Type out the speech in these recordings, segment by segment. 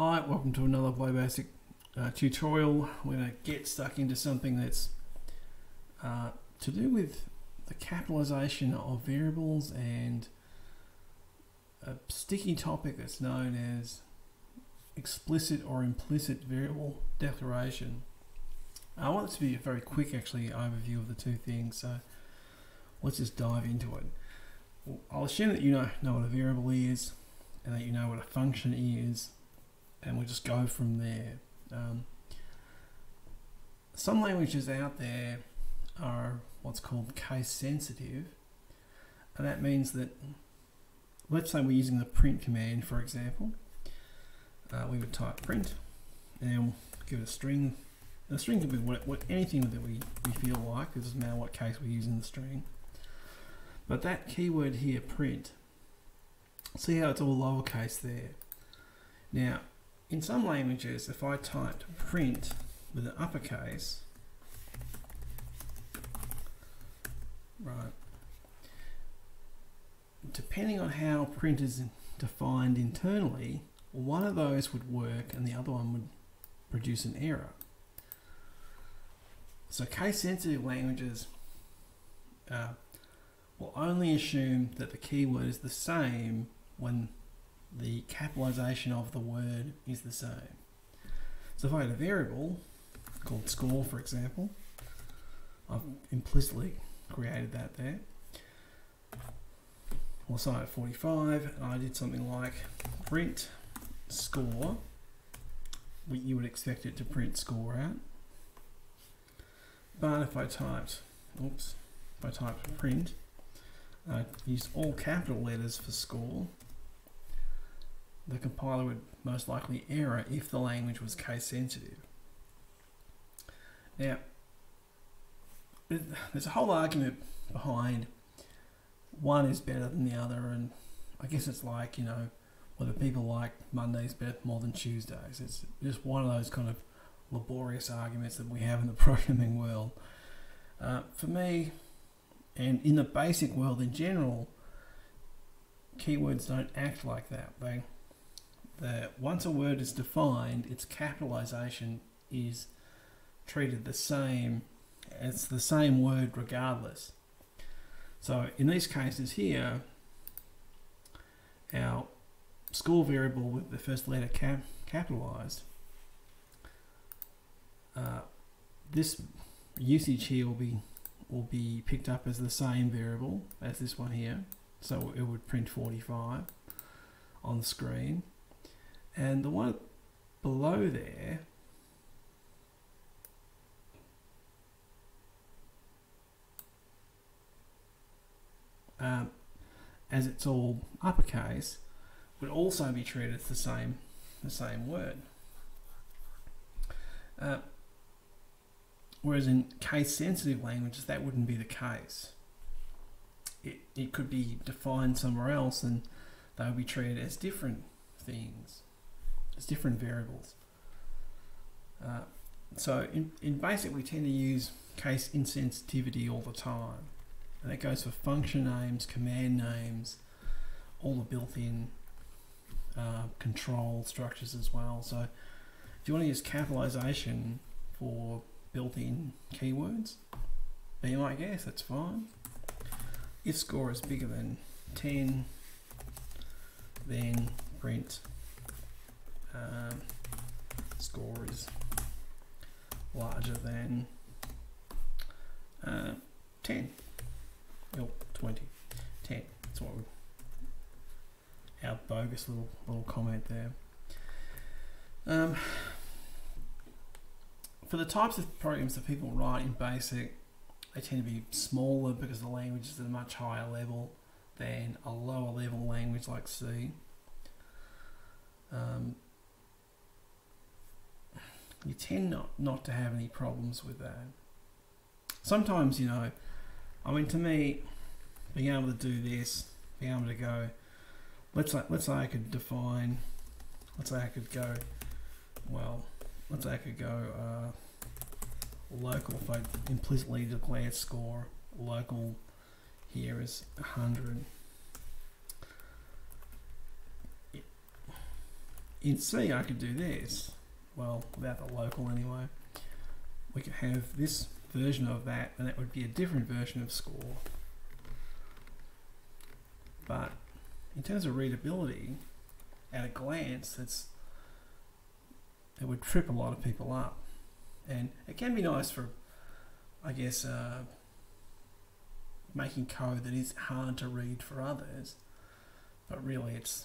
Hi, welcome to another PlayBASIC tutorial. We're going to get stuck into something that's to do with the capitalization of variables and a sticky topic that's known as explicit or implicit variable declaration. I want this to be a very quick overview of the two things, so let's just dive into it. Well, I'll assume that you know what a variable is and that you know what a function is, and we'll just go from there. Some languages out there are what's called case sensitive, and that means that, let's say we're using the print command, for example. We would type print and give it a string. The string can be anything that we feel like. It doesn't matter what case we use in the string. But that keyword here, print, see how it's all lowercase there. Now, in some languages, if I typed print with an uppercase, right, depending on how print is defined internally, one of those would work and the other one would produce an error. So case-sensitive languages will only assume that the keyword is the same when the capitalization of the word is the same. So if I had a variable called score, for example, I've implicitly created that there. We'll sign at 45, and I did something like print score. You would expect it to print score out. But if I typed, print, I used all capital letters for score, the compiler would most likely error if the language was case sensitive. Now, there's a whole argument behind one is better than the other, and I guess it's like, you know, whether people like Mondays better more than Tuesdays. It's just one of those kind of laborious arguments that we have in the programming world. For me, and in the basic world in general, keywords don't act like that. Once a word is defined, its capitalization is treated the same. It's the same word regardless. So in these cases here, our score variable with the first letter capitalized, this usage here will be picked up as the same variable as this one here. So it would print 45 on the screen. And the one below there, as it's all uppercase, would also be treated as the same word. Whereas in case-sensitive languages, that wouldn't be the case. It could be defined somewhere else, and they would be treated as different things, as different variables. So in BASIC, we tend to use case insensitivity all the time. And that goes for function names, command names, all the built-in control structures as well. So if you want to use capitalization for built-in keywords, be my guest, that's fine. If score is bigger than 10, then print score is larger than 10. Or 20. 10. That's what our bogus little comment there. For the types of programs that people write in BASIC, they tend to be smaller because the language is at a much higher level than a lower level language like C. You tend not to have any problems with that. Sometimes, you know, I mean, to me, being able to do this, being able to go, let's say I could go local. If I implicitly declare score local here is 100, In C, I could do this. Well, without the local anyway. We could have this version of that, and that would be a different version of score. But in terms of readability, at a glance, it would trip a lot of people up. And it can be nice for, I guess, making code that is hard to read for others, but really it's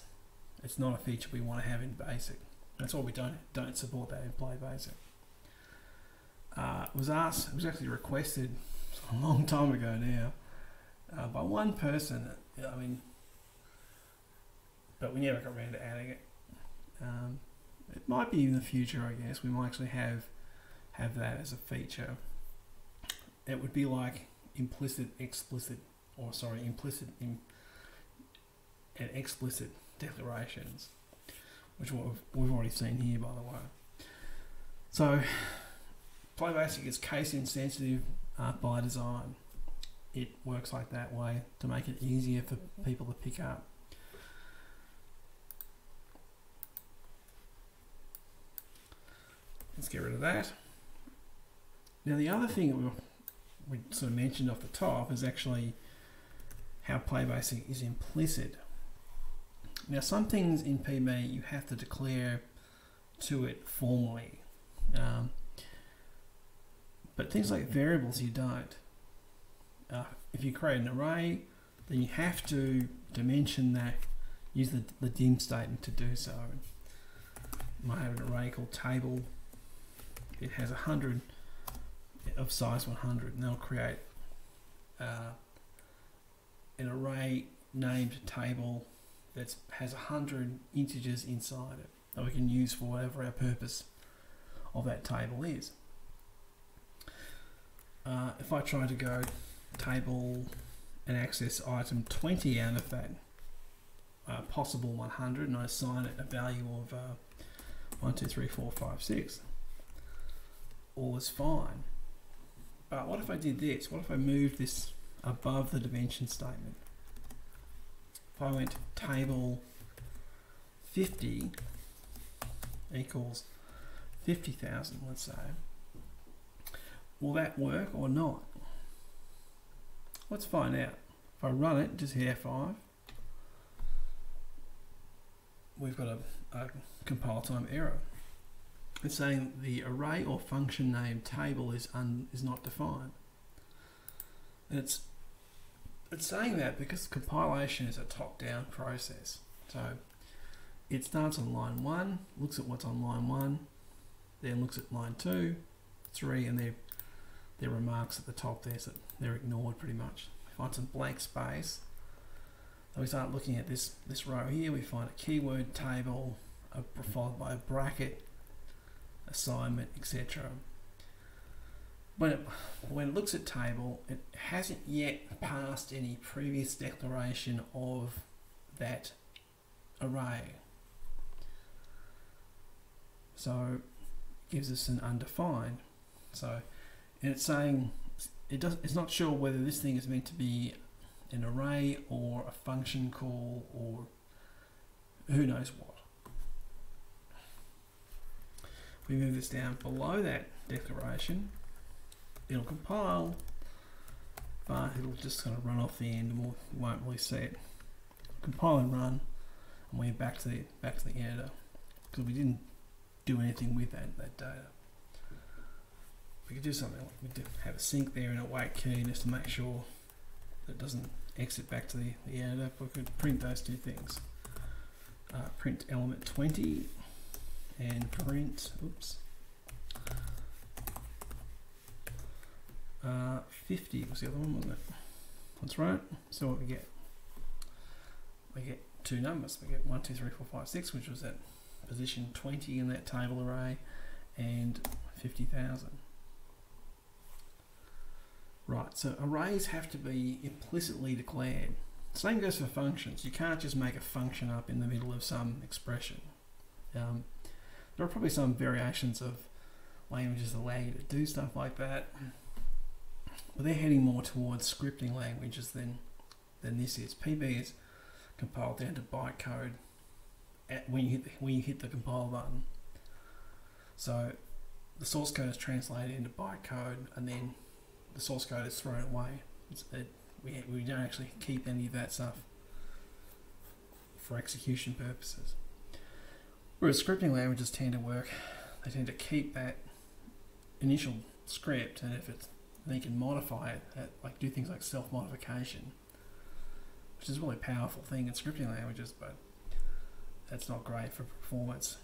not a feature we want to have in BASIC. That's why we don't support that in PlayBASIC. It was actually requested a long time ago now by one person. I mean, but we never got around to adding it. It might be in the future, I guess. We might actually have that as a feature. It would be like implicit and explicit declarations, which we've already seen here, by the way. So PlayBASIC is case insensitive by design. It works like that way to make it easier for people to pick up. Let's get rid of that. Now the other thing that we sort of mentioned off the top is actually how PlayBASIC is implicit. Now some things in PB you have to declare to it formally, but things like variables you don't. If you create an array, then you have to dimension that, use the dim statement to do so. You might have an array called table. It has 100 of size 100, and they'll create an array named table that has 100 integers inside it that we can use for whatever our purpose of that table is. If I try to go table and access item 20 out of that possible 100, and I assign it a value of 1, 2, 3, 4, 5, 6, all is fine. But what if I did this? What if I moved this above the dimension statement? If I went table 50 equals 50,000, let's say, will that work or not? Let's find out. If I run it, just hit F5, we've got a compile time error. It's saying the array or function name table is not defined. And it's saying that because compilation is a top-down process. So it starts on line 1, looks at what's on line 1, then looks at line 2, 3, and their remarks at the top there, so they're ignored pretty much. We find some blank space. So we start looking at this row here. We find a keyword table, followed by a bracket, assignment, etc. When it looks at table, it hasn't yet passed any previous declaration of that array. So it gives us an undefined. So and it's saying it's not sure whether this thing is meant to be an array or a function call or who knows what. If we move this down below that declaration, it'll compile, but it'll just kind of run off the end and we won't really see it. Compile and run, and we're back to the editor because we didn't do anything with that data. We could do something like we could have a sync there and a wait key just to make sure that it doesn't exit back to the editor. We could print those two things. Print element 20 and print 50 was the other one, wasn't it? That's right. So what we get? We get two numbers. We get 1, 2, 3, 4, 5, 6, which was at position 20 in that table array, and 50,000. Right, so arrays have to be implicitly declared. Same goes for functions. You can't just make a function up in the middle of some expression. There are probably some variations of languages that allow you to do stuff like that, but they're heading more towards scripting languages than this is. PB is compiled down to bytecode when you hit the compile button. So the source code is translated into bytecode, and then the source code is thrown away. We don't actually keep any of that stuff for execution purposes. Whereas scripting languages tend to work, they tend to keep that initial script, and if it's, they can modify it, like do things like self-modification, which is a really powerful thing in scripting languages, but that's not great for performance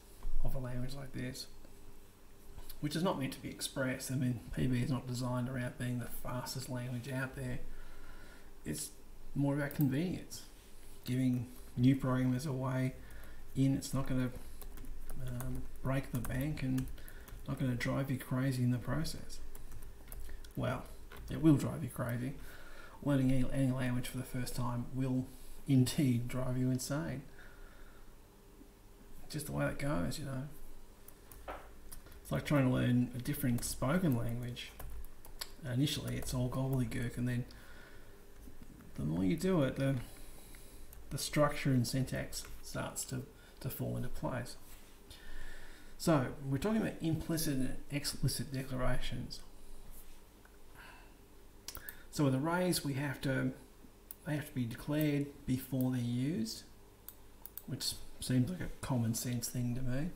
of a language like this, which is not meant to be expressed. I mean, PB is not designed around being the fastest language out there. It's more about convenience, giving new programmers a way in. It's not going to break the bank and not going to drive you crazy in the process. Well, it will drive you crazy. Learning any language for the first time will indeed drive you insane. Just the way that goes, you know. It's like trying to learn a different spoken language. Initially, it's all gobbledygook, and then the more you do it, the structure and syntax starts to fall into place. So, we're talking about implicit and explicit declarations. So with arrays, they have to be declared before they're used, which seems like a common sense thing to me.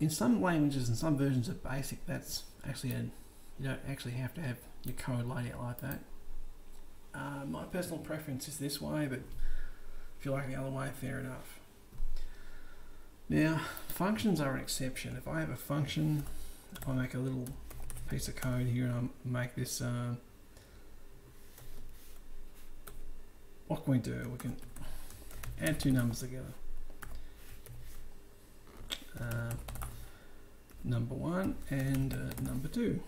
In some languages and some versions of BASIC, that's actually you don't actually have to have your code laid out like that. My personal preference is this way, but if you like the other way, fair enough. Now, functions are an exception. If I have a function, if I make a little piece of code here, and I'll make this, what can we do? We can add two numbers together. Number one and number two.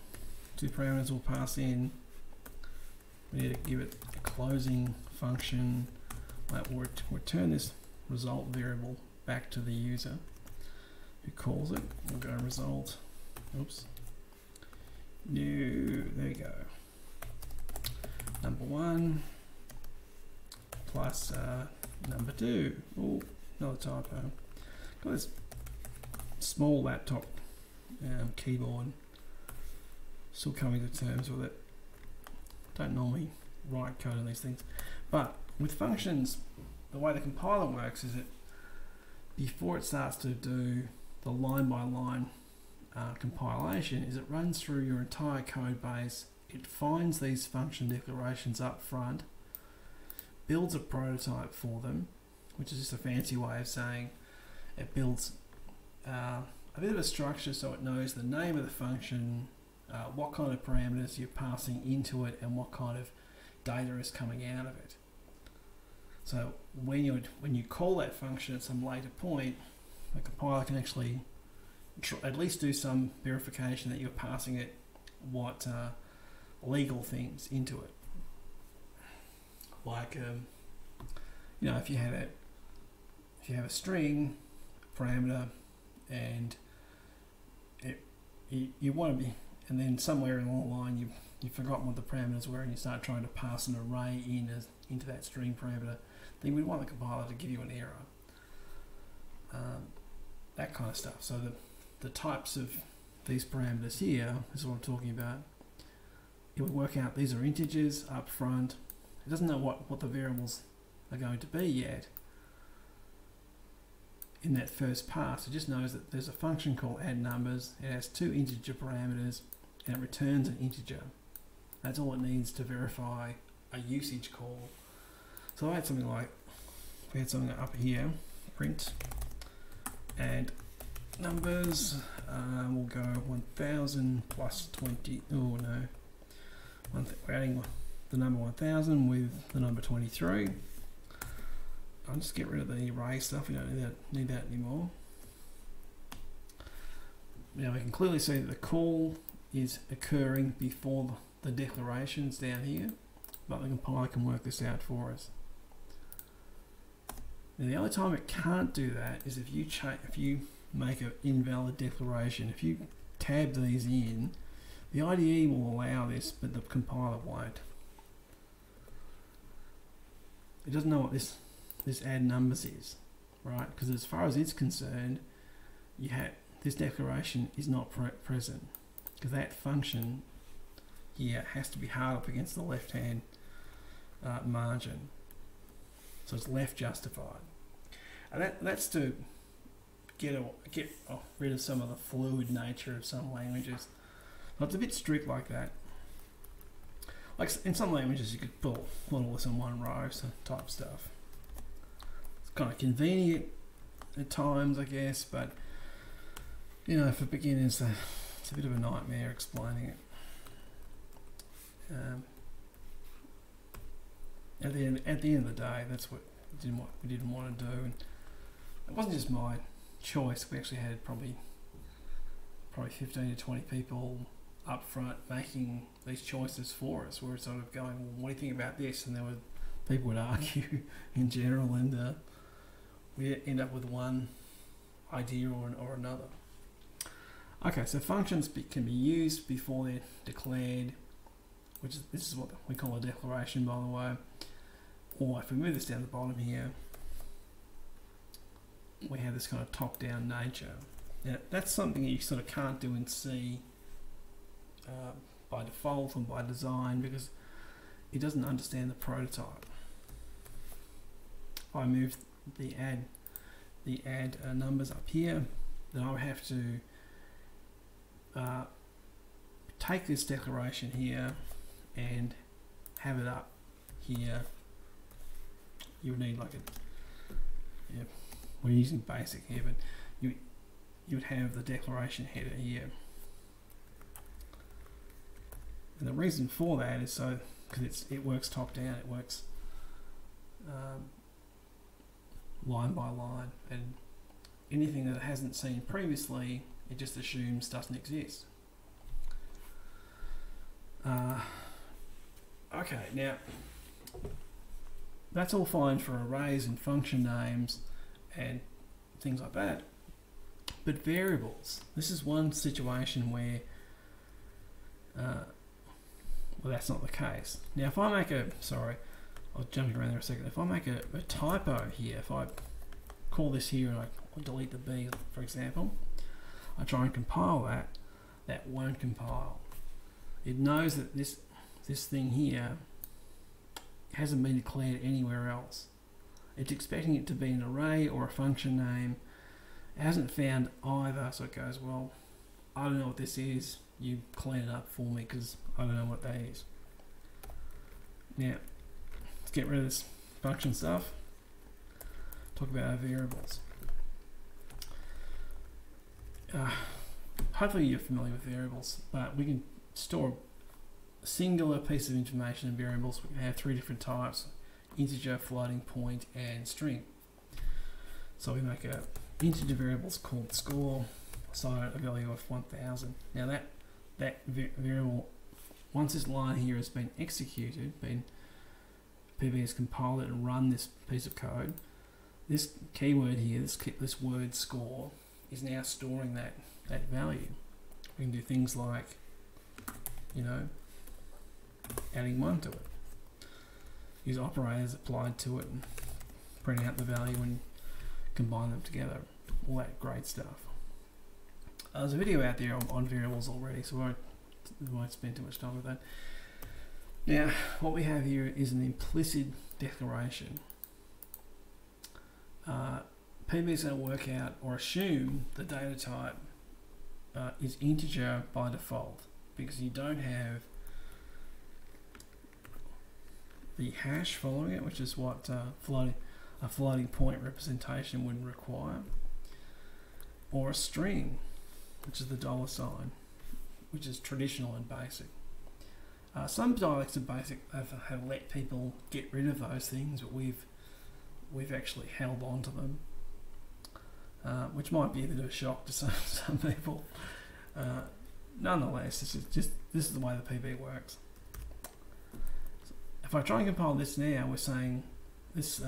Two parameters will pass in. We need to give it a closing function. We'll return this result variable back to the user who calls it. We'll go result, oops. New, there you go, number one plus number two. Oh, another typo. Got this small laptop keyboard, still coming to terms with it. Don't normally write code on these things, but with functions, the way the compiler works is that before it starts to do the line by line compilation, is it runs through your entire code base. It finds these function declarations up front, builds a prototype for them, which is just a fancy way of saying it builds a bit of a structure, so it knows the name of the function, what kind of parameters you're passing into it, and what kind of data is coming out of it. So when you call that function at some later point, the compiler can actually at least do some verification that you're passing it what legal things into it. Like, you know, if you have a string parameter, and you want to be, and then somewhere along the line you've forgotten what the parameters were, and you start trying to pass an array in into that string parameter, then we want the compiler to give you an error. That kind of stuff. So the types of these parameters here is what I'm talking about. It would work out these are integers up front. It doesn't know what the variables are going to be yet in that first pass. It just knows that there's a function called add numbers. It has two integer parameters and it returns an integer. That's all it needs to verify a usage call. So I had something like, we had something up here, print add numbers, we'll go 1000 plus 20, oh no, we're adding the number 1000 with the number 23. I'll just get rid of the array stuff, we don't need that anymore. Now we can clearly see that the call is occurring before the declarations down here, but the compiler can work this out for us. Now the only time it can't do that is if you make an invalid declaration. If you tab these in, the IDE will allow this, but the compiler won't. It doesn't know what this add numbers is. right? Because as far as it's concerned, you have this declaration is not present, because that function here has to be hard up against the left-hand margin, so it's left justified, and that's to get rid of some of the fluid nature of some languages. But it's a bit strict like that. Like in some languages, you could pull all this in one row, so type stuff. It's kind of convenient at times, I guess, but you know, for beginners, it's a bit of a nightmare explaining it. At the end of the day, that's what we didn't want to do, and it wasn't just my choice. We actually had probably 15 to 20 people up front making these choices for us. We were sort of going, well, what do you think about this? And there were people would argue in general, and we end up with one idea or another. Okay, so functions can be used before they're declared, which is, this is what we call a declaration, by the way. Or if we move this down the bottom here, we have this kind of top-down nature. Now, that's something that you sort of can't do in C by default and by design, because it doesn't understand the prototype. If I move the add numbers up here, then I would have to take this declaration here and have it up here. You would need like a, yeah, we're using BASIC here, but you would have the declaration header here. And the reason for that is so because it works top down, it works line by line, and anything that it hasn't seen previously, it just assumes doesn't exist. Okay, now that's all fine for arrays and function names and things like that, but variables, this is one situation where well, that's not the case. Now if I make a, sorry, I was jumping around there a second, if I make a typo here, if I call this here and I delete the B, for example, I try and compile that, that won't compile. It knows that this thing here hasn't been declared anywhere else. It's expecting it to be an array or a function name. It hasn't found either, so it goes, well, I don't know what this is, you clean it up for me because I don't know what that is. Now let's get rid of this function stuff, talk about our variables. Hopefully you're familiar with variables, but we can store a singular piece of information in variables. We can have three different types: integer, floating point, and string. So we make a integer variables called score, assign a value of 1000. Now that variable, once this line here has been executed, PB has compiled it and run this piece of code, this keyword here, this word score, is now storing that value. We can do things like, you know, adding 1 to it, use operators applied to it, and print out the value and combine them together, all that great stuff. There's a video out there on variables already, so I won't spend too much time with that. Now, what we have here is an implicit declaration. PB is going to work out or assume the data type is integer by default, because you don't have the hash following it, which is what a floating point representation would require, or a string, which is the $, which is traditional and BASIC. Some dialects of BASIC have let people get rid of those things, but we've actually held on to them, which might be a bit of a shock to some people. Nonetheless, this is the way the PB works. So if I try and compile this now, we're saying this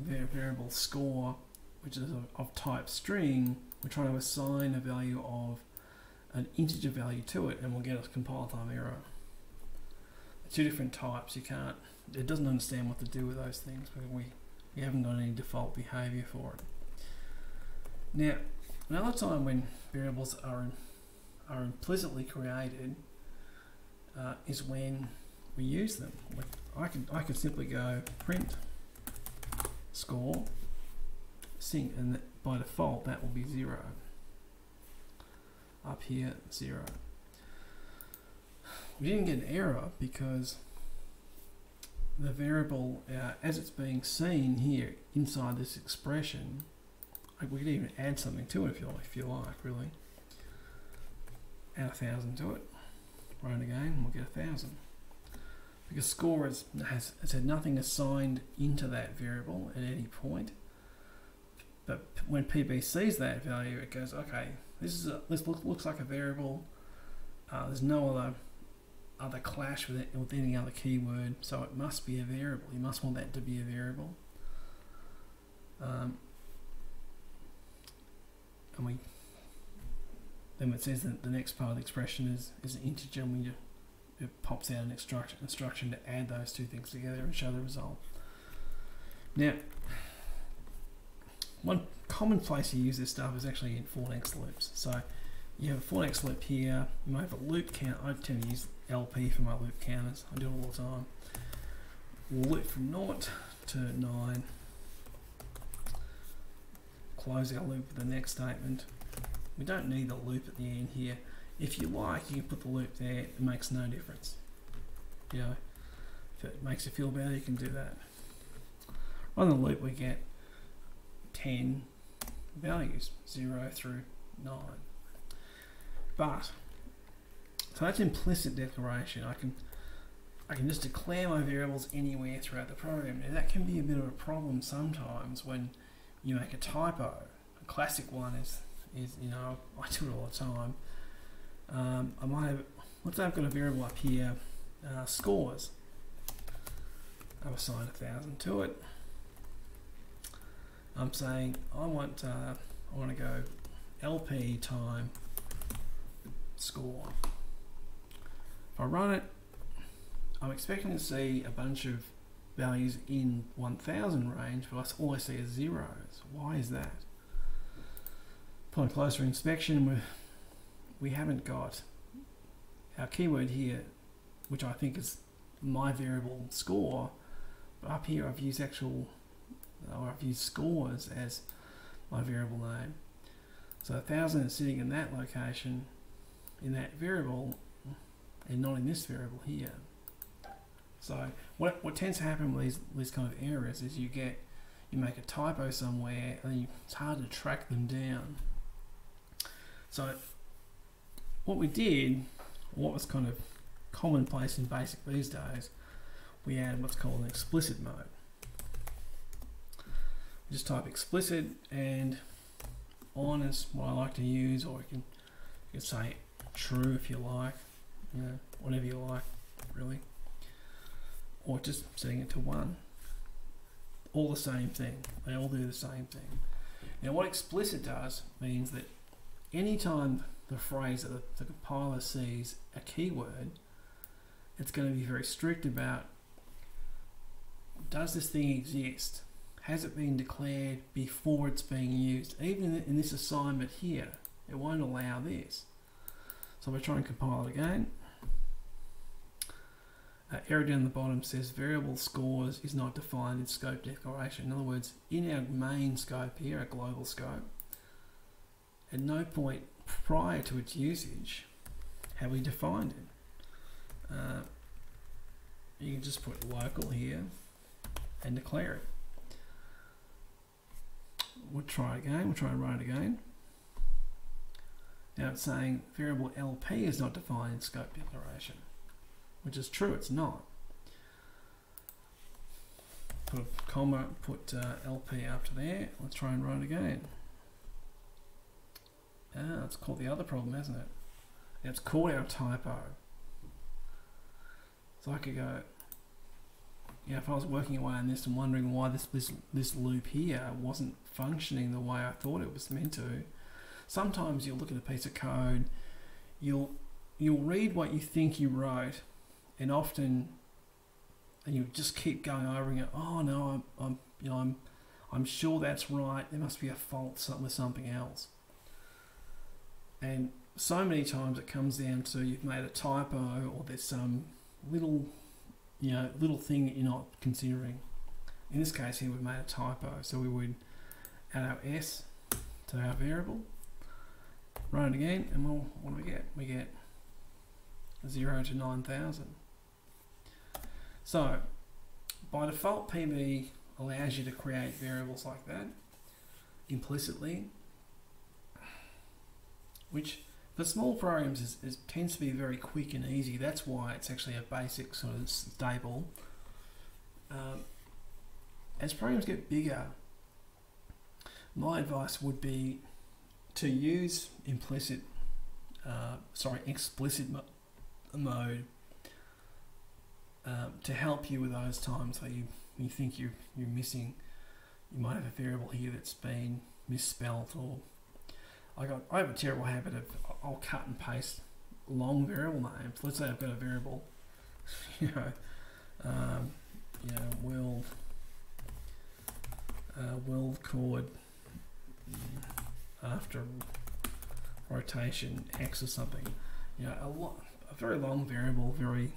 variable score, which is of type string, we're trying to assign a value of an integer value to it, and we'll get a compile time error. Two different types, it doesn't understand what to do with those things, because we haven't got any default behavior for it. Now, another time when variables are implicitly created is when we use them. Like I can simply go print score sync, and that, by default, that will be 0. Up here, 0. We didn't get an error because the variable, as it's being seen here inside this expression, we could even add something to it if you like, really. Add 1,000 to it. Run it again, we'll get 1,000. Because score has had nothing assigned into that variable at any point. But when PB sees that value, it goes, okay, this looks like a variable. There's no other clash with it with any other keyword, so it must be a variable. You must want that to be a variable. And then it says that the next part of the expression is an integer, and it pops out an instruction to add those two things together and show the result. Now, one common place you use this stuff is actually in for next loops. So you have a for next loop here, you might have a loop count. I tend to use LP for my loop counters, I do it all the time. Loop from 0 to 9, close our loop with the next statement. We don't need the loop at the end here. If you like, you can put the loop there, it makes no difference. You know, if it makes you feel better, you can do that. On the loop we get 10 values, 0 through 9. But so that's implicit declaration. I can just declare my variables anywhere throughout the program. Now that can be a bit of a problem sometimes when you make a typo. A classic one is you know, I do it all the time. I might have, let's say I've got a variable up here, scores. I've assigned 1,000 to it. I'm saying I want to go LP time score. If I run it, I'm expecting to see a bunch of values in 1,000 range, but all I see is zeros. Why is that? Upon closer inspection, we haven't got our keyword here, which I think is my variable score, but up here I've used I've used scores as my variable name. So 1,000 is sitting in that location, in that variable, and not in this variable here. So what tends to happen with these kind of errors is you make a typo somewhere, and it's hard to track them down. So what we did, what was kind of commonplace in BASIC these days, we add what's called an explicit mode. We just type explicit, and on is what I like to use, or you can say true if you like, you know, whatever you like, really. Or just setting it to 1. All the same thing. They all do the same thing. Now what explicit does means that anytime the phrase that the compiler sees a keyword, it's going to be very strict about, does this thing exist? Has it been declared before it's being used? Even in this assignment here, it won't allow this. So we'll try and compile it again. Error down the bottom says variable scores is not defined in scope declaration. In other words, in our main scope here, our global scope, at no point prior to its usage have we defined it. You can just put local here and declare it. We'll try again, we'll try and run it again. Now it's saying variable LP is not defined in scope declaration, which is true, it's not. Put a comma, put LP after there. Let's try and run it again. Ah, it's called the other problem, hasn't it? It's called our typo. So I could go, yeah, if I was working away on this and wondering why this loop here wasn't functioning the way I thought it was meant to, sometimes you'll look at a piece of code, you'll read what you think you wrote, and often, and you just keep going over and go, oh no, I'm, I'm, you know, I'm, I'm sure that's right. There must be a fault with something else. And so many times it comes down to you've made a typo, or there's some little thing that you're not considering. In this case here, we've made a typo, so we would add our s to our variable, run it again, and we'll, what do we get? We get 0 to 9,000. So by default, PB allows you to create variables like that implicitly, which for small programs is tends to be very quick and easy. That's why it's actually a basic sort of staple. As programs get bigger, my advice would be to use explicit mode to help you with those times where you think you're missing. You might have a variable here that's been misspelled, or I have a terrible habit of I'll cut and paste long variable names. Let's say I've got a variable, world chord after rotation x or something, a very long variable, very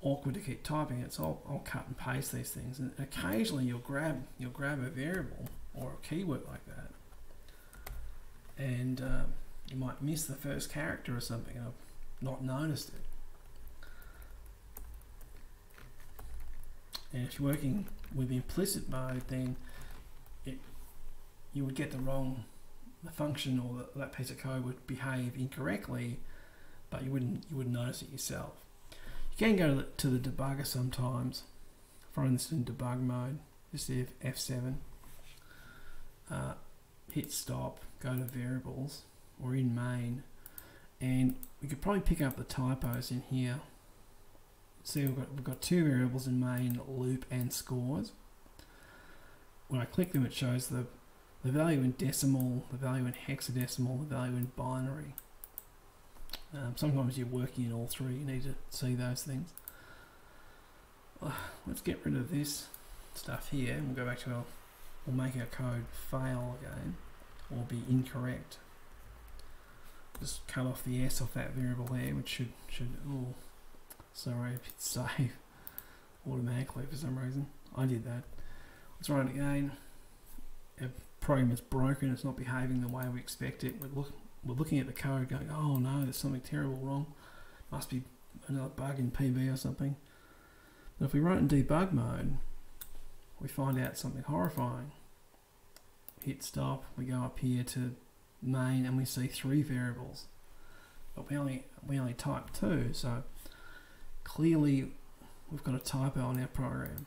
awkward to keep typing it. So I'll cut and paste these things, and occasionally you'll grab a variable or a keyword like that, and you might miss the first character or something, and I've not noticed it. And if you're working with the implicit mode, then you would get the function, or that piece of code would behave incorrectly, but you wouldn't notice it yourself. You can go to the debugger sometimes. For instance, in debug mode, just if F7, hit stop, go to variables, or in main, and we could probably pick up the typos in here. See, we've got two variables in main, loop and scores. When I click them, it shows the value in decimal, the value in hexadecimal, the value in binary. Sometimes you're working in all three, you need to see those things. Let's get rid of this stuff here, and we'll go back to our, we'll make our code fail again, or be incorrect. Just cut off the s off that variable there, which should, oh, sorry, it hit save automatically for some reason. I did that. Let's run it again. Our program is broken, it's not behaving the way we expect it. We're looking at the code going, oh no, there's something terrible wrong. Must be another bug in PB or something. But if we run it in debug mode, we find out something horrifying. Hit stop, we go up here to main, and we see three variables. But we only type two, so clearly we've got a typo in our program.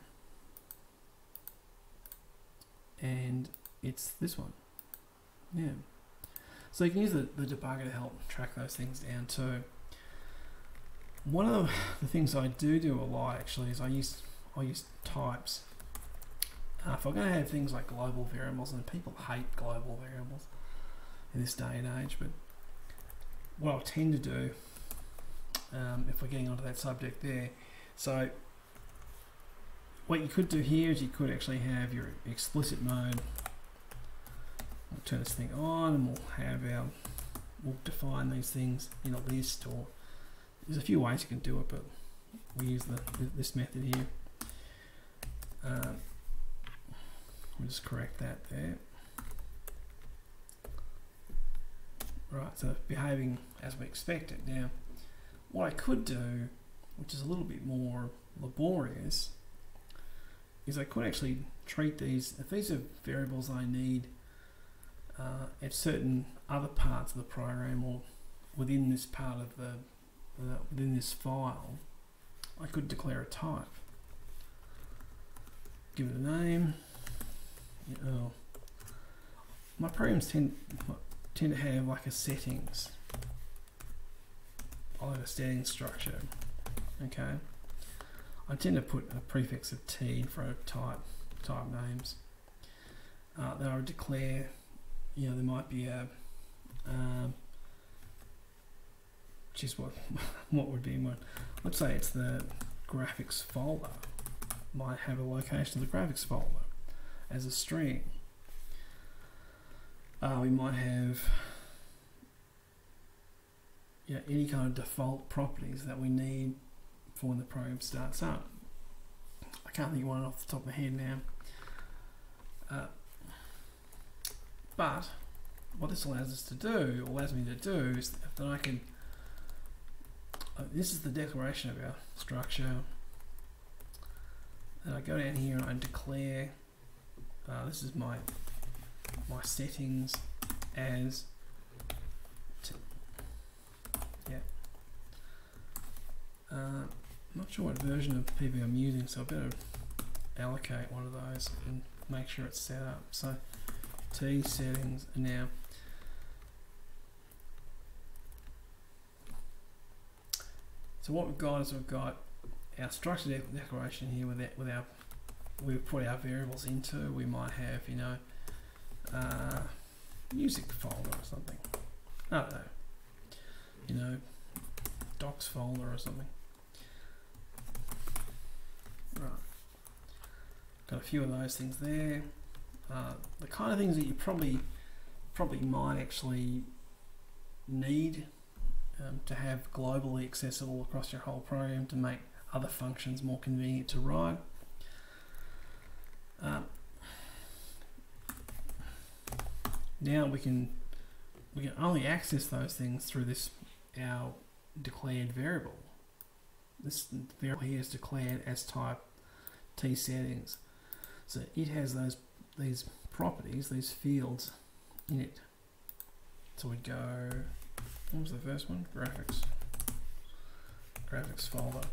And it's this one. Yeah. So you can use the debugger to help track those things down too. One of the things I do a lot actually is I use types. If I'm going to have things like global variables, and people hate global variables in this day and age, but what I'll tend to do, if we're getting onto that subject there, so what you could do here is you could actually have your explicit mode. We'll turn this thing on, and we'll define these things in a list, or there's a few ways you can do it, but we use this method here. We'll just correct that there. Right, so behaving as we expect it. Now, what I could do, which is a little bit more laborious, is I could actually treat these, if these are variables I need at certain other parts of the program, or within this part of the within this file, I could declare a type, give it a name. My programs tend to have like a settings. I'll have a settings structure. Okay, I tend to put a prefix of t in front of type names. Then I would declare. There might be a just what would be one. Let's say it's the graphics folder. Might have a location of the graphics folder. as a string. We might have any kind of default properties that we need for when the program starts up. I can't think of one off the top of my head now. But what this allows us to do, allows me to do, is that I can, this is the declaration of our structure, and I go down here and I declare, this is my settings as, I'm not sure what version of PB I'm using, so I better allocate one of those and make sure it's set up. So T settings, and now so what we've got is we've got our structure declaration here with that, we've put our variables into. We might have, music folder or something. I don't know, docs folder or something. Right, got a few of those things there. The kind of things that you probably might actually need to have globally accessible across your whole program to make other functions more convenient to write. Now we can only access those things through this our declared variable. This variable here is declared as type T settings, so it has these properties, these fields in it. So we'd go, what was the first one? Graphics folder.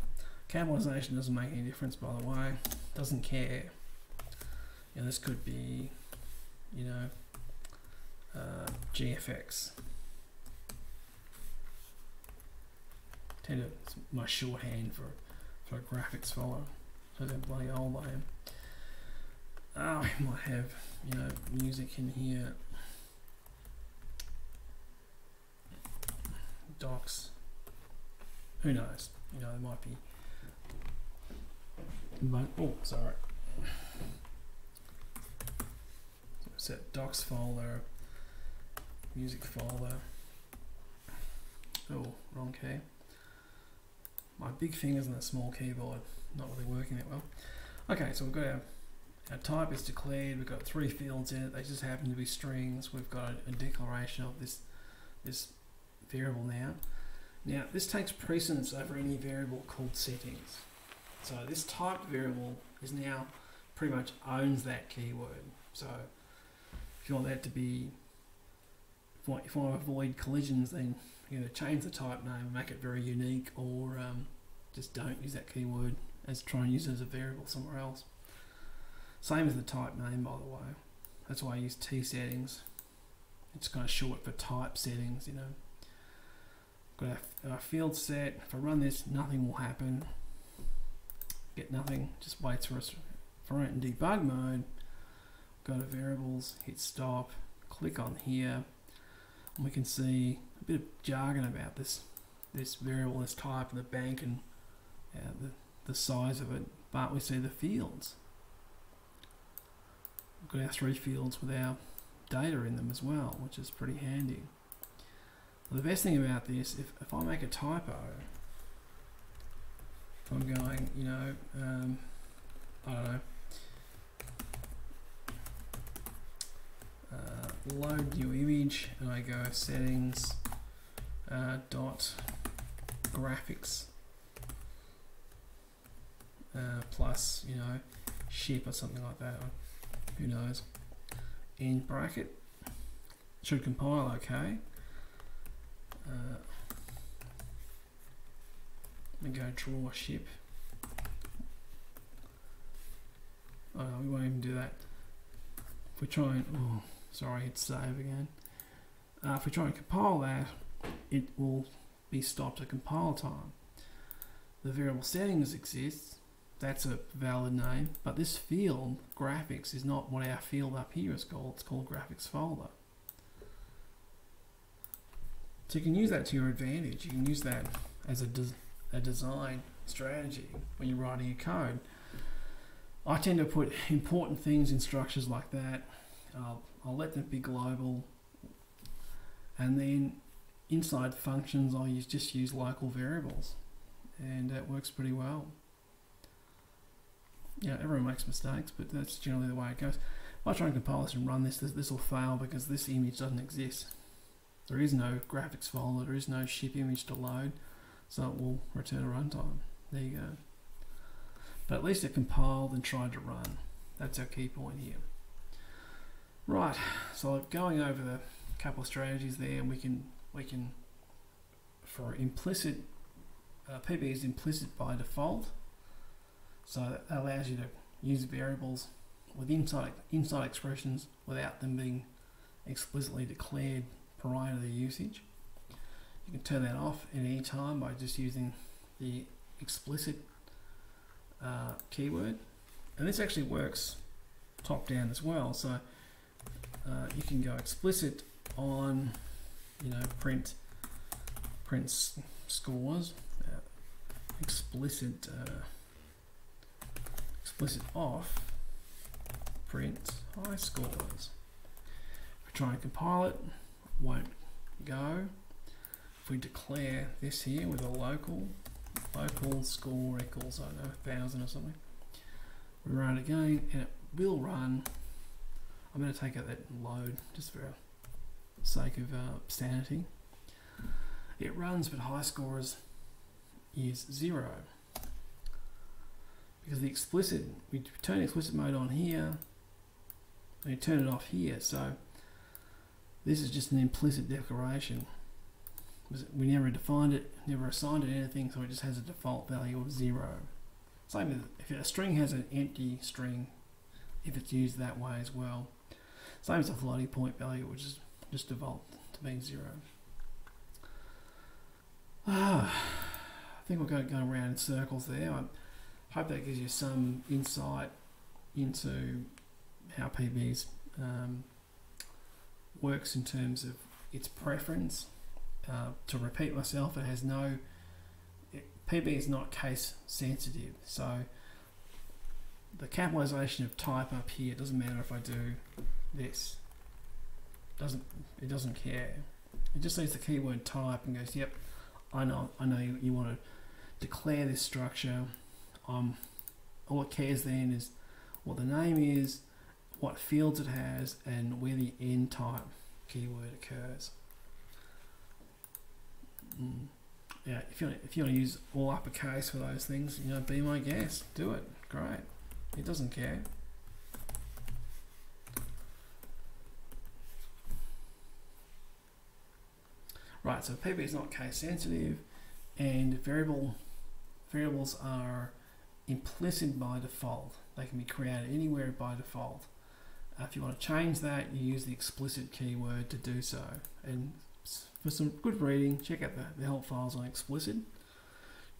Capitalization doesn't make any difference, by the way, doesn't care. This could be, GFX. It's my shorthand for graphics folder. So how bloody old I am. We might have, music in here. Docs. Who knows? There might be. Oh, sorry. So set docs folder, music folder. Oh, wrong key. My big fingers and a small keyboard, not really working that well. Okay, so we've got our type is declared, we've got three fields in it, they just happen to be strings. We've got a declaration of this variable now. Now this takes precedence over any variable called settings. So this type variable is now pretty much owns that keyword. So if you want that to be, if I want to avoid collisions, then change the type name, make it very unique, or just don't use that keyword, as try and use it as a variable somewhere else. Same as the type name, by the way. That's why I use T settings. It's kind of short for type settings, Got our field set. If I run this, nothing will happen. Get nothing. Just waits for us. If I run it in debug mode, go to variables, hit stop, click on here, and we can see a bit of jargon about this variable, this type, and the bank, and the size of it. But we see the fields. We've got our three fields with our data in them as well, which is pretty handy. The best thing about this, if I make a typo, if I'm going, I don't know, load new image, and I go settings dot graphics plus ship or something like that, who knows, end bracket, should compile okay. And go draw ship. Oh no, we won't even do that. If we try and, oh sorry, hit save again. If we try and compile that, it will be stopped at compile time. The variable settings exists, that's a valid name, but this field, graphics, is not what our field up here is called. It's called graphics folder. So you can use that to your advantage. You can use that as a design strategy when you're writing your code. I tend to put important things in structures like that. I'll let them be global, and then inside functions I'll just use local variables, and that works pretty well. Yeah, everyone makes mistakes, but that's generally the way it goes. If I try and compile this and run this, this will fail because this image doesn't exist. There is no graphics folder, there is no ship image to load, so it will return a runtime. There you go. But at least it compiled and tried to run. That's our key point here. Right, so going over the couple of strategies there, and we can for implicit, PB is implicit by default. So that allows you to use variables with inside expressions without them being explicitly declared prior to their usage. You can turn that off at any time by just using the explicit keyword, and this actually works top down as well. So you can go explicit on, you know, print scores, explicit off print high scores. If we try and compile it, won't go. If we declare this here with a local score equals, I don't know, 1,000 or something, we run it again and it will run. I'm going to take out that load just for the sake of sanity. It runs, but high scores is 0. Because the explicit, we turn explicit mode on here, and we turn it off here, so this is just an implicit declaration. We never defined it, never assigned it anything, so it just has a default value of 0. Same with if a string has an empty string, if it's used that way as well. Same as a floating point value, which is just default to being 0. I think we're going around in circles there. I hope that gives you some insight into how PBs works in terms of its preference. To repeat myself, it has no... PB is not case sensitive, so the capitalization of type up here doesn't matter if I do this. It doesn't care. It just sees the keyword type and goes, yep, I know you want to declare this structure. All it cares then is what the name is, what fields it has, and where the end type keyword occurs. Yeah, if you want to use all uppercase for those things, you know, be my guest, do it, great. It doesn't care. Right, so PB is not case sensitive, and variables are implicit by default. They can be created anywhere by default. If you want to change that, you use the explicit keyword to do so. And for some good reading, check out the help files on explicit.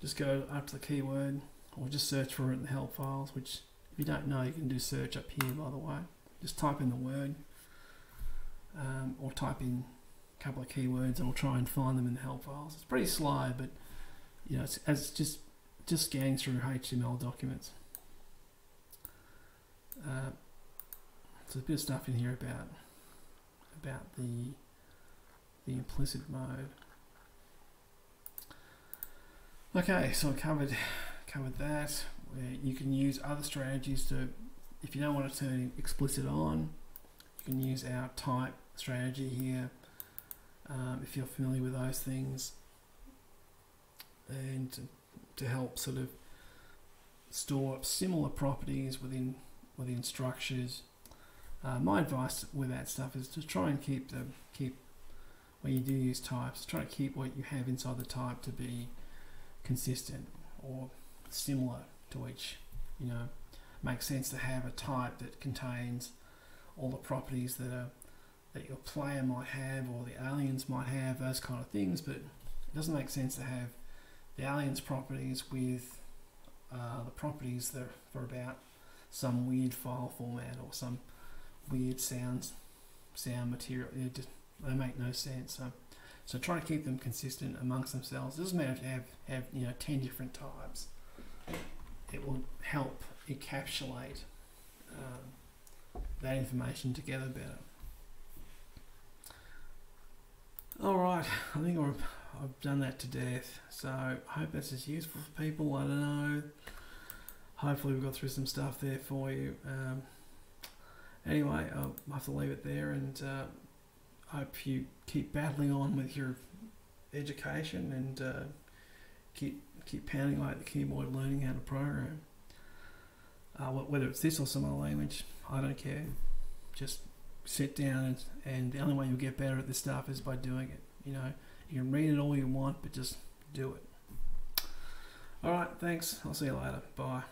Just go up to the keyword, or just search for it in the help files, which if you don't know, you can do search up here, by the way. Just type in the word, or type in a couple of keywords, and it'll try and find them in the help files. It's pretty slow, but you know, it's just scanning through HTML documents. So there's a bit of stuff in here about the implicit mode. Okay, so I covered that. You can use other strategies to, if you don't want to turn explicit on, you can use our type strategy here, if you're familiar with those things, and to help sort of store similar properties within structures. My advice with that stuff is to try and keep when you do use types, try to keep what you have inside the type to be consistent or similar to each. You know, it makes sense to have a type that contains all the properties that your player might have or the aliens might have, those kind of things. But it doesn't make sense to have the aliens properties with the properties that are for about some weird file format or some weird sound material. They make no sense. So try to keep them consistent amongst themselves. It doesn't matter if you have, you know, 10 different types. It will help encapsulate that information together better. All right, I think I've done that to death. So I hope this is useful for people. I don't know. Hopefully we got through some stuff there for you. Anyway, I'll have to leave it there, and I hope you keep battling on with your education and keep pounding away at the keyboard, learning how to program. Whether it's this or some other language, I don't care. Just sit down, and the only way you'll get better at this stuff is by doing it. You know, you can read it all you want, but just do it. All right, thanks. I'll see you later. Bye.